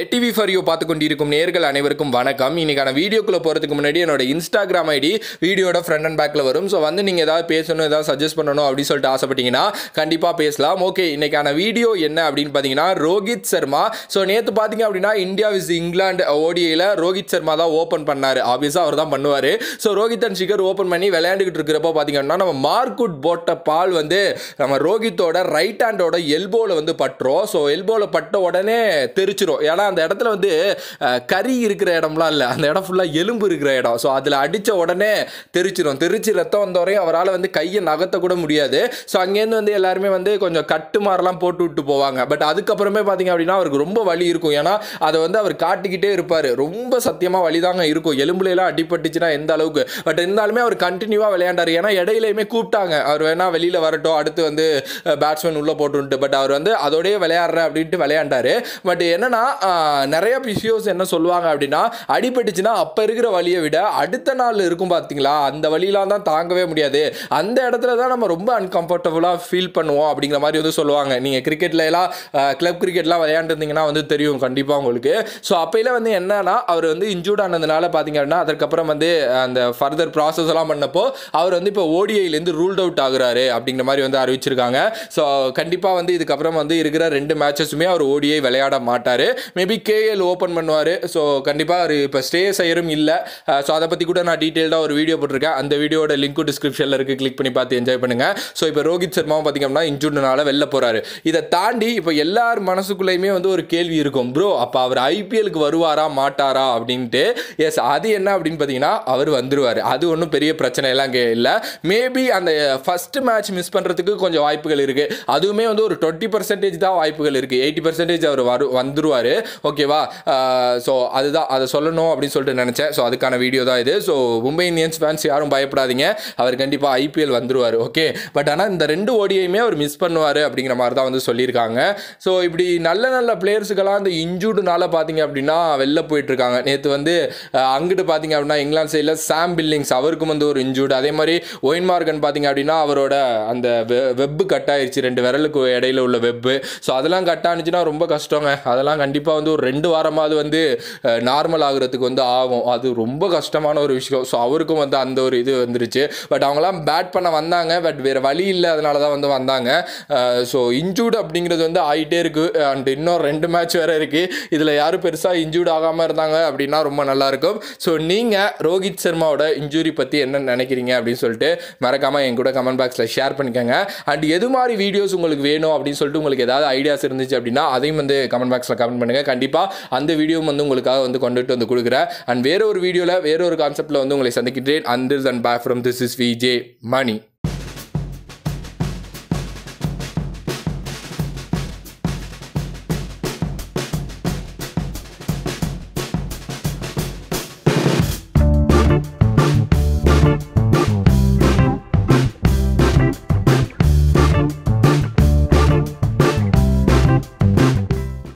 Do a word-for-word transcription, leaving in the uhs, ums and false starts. Net TV for you பார்த்து கொண்டிருக்கும் நேயர்கள் அனைவருக்கும் வணக்கம். இன்னைக்கான வீடியோக்குள்ள போகிறதுக்கு முன்னாடி என்னோட இன்ஸ்டாகிராம் ஐடி வீடியோட ஃப்ரண்ட் அண்ட் பேக்கில் வரும். ஸோ வந்து நீங்கள் ஏதாவது பேசணும், ஏதாவது சஜஸ்ட் பண்ணணும் அப்படின்னு சொல்லிட்டு ஆசைப்பட்டீங்கன்னா கண்டிப்பாக பேசலாம். ஓகே, இன்னைக்கான வீடியோ என்ன அப்படின்னு பார்த்தீங்கன்னா ரோஹித் சர்மா. ஸோ நேற்று பார்த்தீங்க அப்படின்னா இந்தியா விஸ் இங்கிலாந்து ஓடிஐயில் ரோஹித் சர்மா தான் ஓப்பன் பண்ணார். ஆப்வியஸாக அவர் தான் பண்ணுவார். So Rohit and Shikhar open பண்ணி விளையாண்டுக்கிட்டு இருக்கிறப்போ பார்த்தீங்கன்னா நம்ம மார்க் வுட் போட்ட பால் வந்து நம்ம ரோஹித்தோட ரைட் ஹேண்டோட எல்போவில் வந்து பட்டுரும். ஸோ எல்போவில் பட்ட உடனே தெரிச்சிரும். ஏன்னா அந்த இடத்துல வந்து கறி இருக்கிற இடம்லாம் இல்லை, அந்த இடம் ஃபுல்லாக எலும்பு இருக்கிற இடம். ஸோ அதில் அடித்த உடனே தெரிச்சிடும். தெரிச்சு ரத்தம் வந்த வரையும் அவரால் வந்து கையை நகர்த்த கூட முடியாது. ஸோ அங்கேருந்து வந்து எல்லாருமே வந்து கொஞ்சம் கட்டு மாரெலாம் போட்டு விட்டு போவாங்க. பட் அதுக்கப்புறமே பார்த்தீங்க அப்படின்னா அவருக்கு ரொம்ப வலி இருக்கும். ஏன்னா அதை வந்து அவர் காட்டிக்கிட்டே இருப்பார். ரொம்ப சத்தியமாக வலிதாங்க இருக்கும், எலும்புலாம் அடிபட்டுச்சுன்னா எந்த அளவுக்கு. பட் இருந்தாலுமே அவர் கண்டினியூவாக விளையாண்டார். ஏன்னா இடையிலையுமே கூப்பிட்டாங்க அவர் வேணா வெளியில் வரட்டும், அடுத்து வந்து பேட்ஸ்மேன் உள்ளே போட்டுன்ட்டு. பட் அவர் வந்து அதோடய விளையாடுற அப்படின்ட்டு விளையாண்டார். பட் என்னன்னா நிறைய பிசியோஸ் என்ன சொல்லுவாங்க அப்படின்னா அடிபட்டுச்சுன்னா அப்போ இருக்கிற வலியை விட அடுத்த நாள் இருக்கும் பார்த்தீங்களா, அந்த வலியெலாம் தான் தாங்கவே முடியாது. அந்த இடத்துல தான் நம்ம ரொம்ப அன்கம்ஃபர்டபுளாக ஃபீல் பண்ணுவோம் அப்படிங்கிற மாதிரி வந்து சொல்லுவாங்க. நீங்கள் கிரிக்கெட்டில் எல்லாம் கிளப் கிரிக்கெட்லாம் விளையாண்டுருந்தீங்கன்னா வந்து தெரியும் கண்டிப்பாக உங்களுக்கு. ஸோ அப்போயில வந்து என்னன்னா அவர் வந்து இன்ஜூர்ட் ஆனதுனால பார்த்தீங்க அப்படின்னா அதுக்கப்புறம் வந்து அந்த ஃபர்தர் ப்ராசஸ் எல்லாம் பண்ணப்போ அவர் வந்து இப்போ ஓடிஐலேருந்து ரூல்ட் அவுட் ஆகுறாரு அப்படிங்கிற மாதிரி வந்து அறிவிச்சிருக்காங்க. ஸோ கண்டிப்பாக வந்து இதுக்கப்புறம் வந்து இருக்கிற ரெண்டு மேட்சஸுமே அவர் ஓடிஐ விளையாட மாட்டார். மேபி கேஎல் ஓப்பன் பண்ணுவார். ஸோ கண்டிப்பாக அவர் இப்போ ஸ்டே செய்யறும் இல்லை. ஸோ அதை பற்றி கூட நான் டீட்டெயில்டாக ஒரு வீடியோ போட்டிருக்கேன். அந்த வீடியோட லிங்க்கும் டிஸ்கிரிப்ஷனில் இருக்குது, கிளிக் பண்ணி பார்த்து என்ஜாய் பண்ணுங்கள். ஸோ இப்போ ரோஹித் சர்மாவும் பார்த்தீங்கன்னா இன்ஜூர்ட்னால வெளில போகிறாரு. இதை தாண்டி இப்போ எல்லார் மனசுக்குள்ளேயுமே வந்து ஒரு கேள்வி இருக்கும், ப்ரோ அப்போ அவர் ஐபிஎலுக்கு வருவாரா மாட்டாரா அப்படின்ட்டு. எஸ், அது என்ன அப்படின்னு பார்த்தீங்கன்னா அவர் வந்துருவார். அது ஒன்றும் பெரிய பிரச்சனை எல்லாம் இல்லை. மேபி அந்த ஃபர்ஸ்ட் மேட்ச் மிஸ் பண்ணுறதுக்கு கொஞ்சம் வாய்ப்புகள் இருக்குது. அதுவுமே வந்து ஒரு டுவெண்ட்டி பர்சன்டேஜ் தான் வாய்ப்புகள் இருக்குது. எயிட்டி பர்சன்டேஜ் அவர் வரு வந்துருவார். ஓகேவா, ஸோ அதுதான் அதை சொல்லணும் அப்படின்னு சொல்லிட்டு நினச்சேன். ஸோ அதுக்கான வீடியோ தான் இது. ஸோ மும்பை இந்தியன்ஸ் ஃபேன்ஸ் யாரும் பயப்படாதீங்க, அவர் கண்டிப்பாக ஐபிஎல் வந்துருவார். ஓகே, பட் ஆனால் இந்த ரெண்டு ஓடியுமே அவர் மிஸ் பண்ணுவார் அப்படிங்கிற மாதிரி தான் வந்து சொல்லியிருக்காங்க. ஸோ இப்படி நல்ல நல்ல பிளேயர்ஸுக்கெல்லாம் அந்த இன்ஜூர்டுனால பார்த்தீங்க அப்படின்னா வெளில போயிட்டுருக்காங்க. நேற்று வந்து அங்கிட்டு பார்த்தீங்க அப்படின்னா இங்கிலாந்து சைடில் சாம் பில்லிங்ஸ் அவருக்கும் வந்து ஒரு இன்ஜூர்டு. அதே மாதிரி ஒயின் மார்கன் பார்த்தீங்க அப்படின்னா அவரோட அந்த வெப்பு கட் ஆயிடுச்சு, ரெண்டு விரலுக்கு இடையில உள்ள வெப்பு. ஸோ அதெல்லாம் கட் ஆனிச்சுன்னா ரொம்ப கஷ்டங்க. அதெல்லாம் கண்டிப்பாக வந்து ஒரு ரெண்டு வாரமாவது வந்து நார்மல் ஆகுறதுக்கு வந்து ஆகும். அது ரொம்ப கஷ்டமான ஒரு விஷயம். ஸோ அவருக்கும் வந்து அந்த ஒரு இது வந்துருச்சு. பட் அவங்களாம் பேட் பண்ண வந்தாங்க, பட் வேறு வழி இல்லை, அதனால தான் வந்து வந்தாங்க. ஸோ இன்ஜூர்டு அப்படிங்கிறது வந்து ஆகிட்டே இருக்குது. அண்ட் இன்னும் ரெண்டு மேட்ச் வேறு இருக்குது. இதில் யாரும் பெருசாக இன்ஜூர்டு ஆகாமல் இருந்தாங்க அப்படின்னா ரொம்ப நல்லாயிருக்கும். ஸோ நீங்கள் ரோஹித் சர்மாவோட இன்ஜூரி பற்றி என்ன நினைக்கிறீங்க அப்படின்னு சொல்லிட்டு மறக்காமல் என் கூட கமெண்ட் பாக்ஸில் ஷேர் பண்ணிக்கோங்க. அண்ட் எது மாதிரி வீடியோஸ் உங்களுக்கு வேணும் அப்படின்னு சொல்லிட்டு உங்களுக்கு ஏதாவது ஐடியாஸ் இருந்துச்சு அப்படின்னா அதையும் வந்து கமெண்ட் பாக்ஸில் கமெண்ட் பண்ணுங்கள். கண்டிப்பாக அந்த வீடியோ வந்து உங்களுக்காக வந்து கொண்டுட்டு வந்து கொடுக்குறேன். அண்ட் வேற ஒரு வீடியோவில் வேற ஒரு கான்செப்டில் வந்து உங்களை சந்திக்கிட்டேன். Until and bye from this is VJ money.